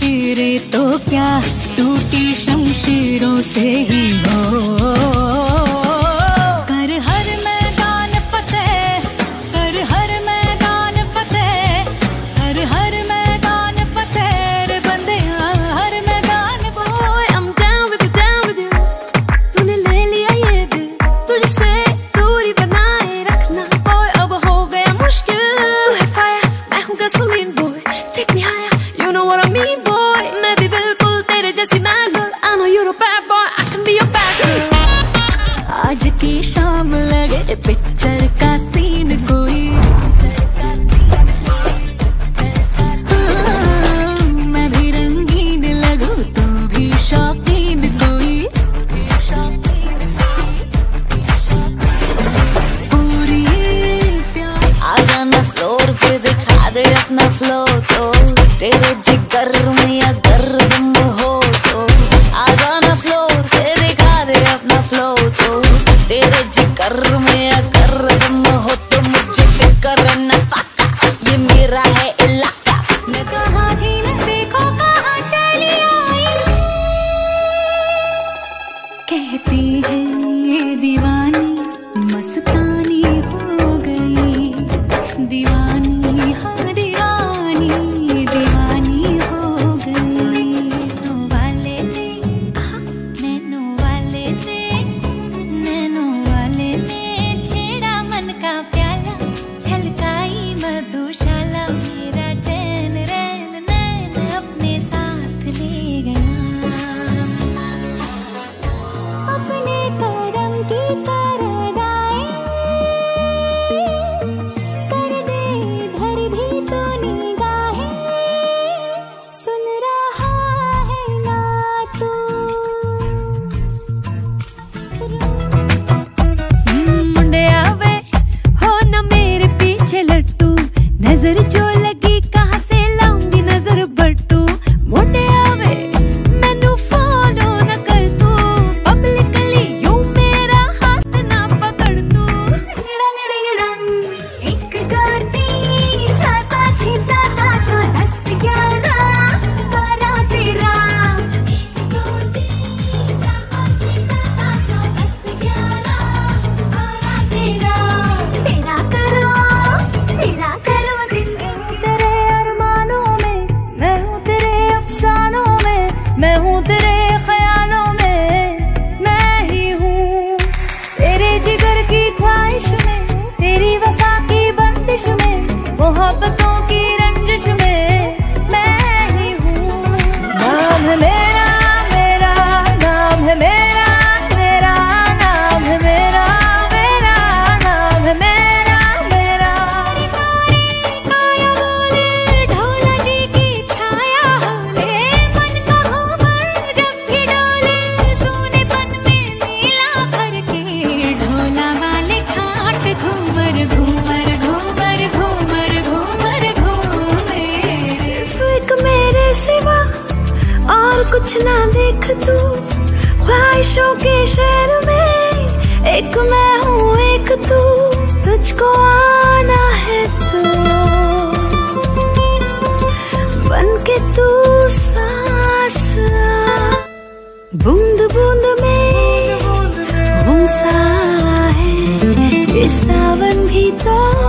शमशीरें तो क्या टूटी शमशीरों से ही हो। आज की शाम लगे पिक्चर का सीन कोई, मैं भी रंगीन लगू तू भी शौकीन कोई। पूरी आजा ना फ्लोर पे दिखा दे अपना फ्लो, तो तेरे जिगर में या गर्म हो तो आजा ना फ्लोर पे दिखा दे अपना फ्लो, तो तेरे जिगर में अगर दम हो तो मुझे फिक्र न फाका, ये मेरा है इलाका। मैं कहाँ थी न देखो कहाँ चली आई, कहती है ये दीवानी मस्तानी हो गई, दीवानी हाँ दीवानी दीवानी हो गई। नैनो वाले थे हाँ नैनो वाले थे, नजर जो लगी कहां से लाऊंगी नजर बट्टू। मुंडे आवे मैनू फॉलो न कर तू, पब्लिकली यू मेरा हाथ ना पकड़ तू। एक गाती छाता छीता दाता हंस ग्यारा बारा तेरा, एक गाती छाता छीता दाता हंस ग्यारा बारा तेरा। तेरा करो तेरा करो मैं हूँ तेरे ख्यालों में, मैं ही हूँ तेरे जिगर की ख्वाहिश में, तेरी वफा की बंदिश में, मोहब्बतों की रंजिश में, मैं ही हूँ। नाम है मेरा मेरा, नाम है मेरा मेरा, नाम है मेरा मेरा, नाम है मेरा मेरा। ढोला जी की छाया कुछ ना देख तू, ख्वाहिशों के शहर में एक मैं हूँ एक तू, तुझको आना है तू बनके तू सांस बूंद बूंद में गुमसा है। ये सावन भी तो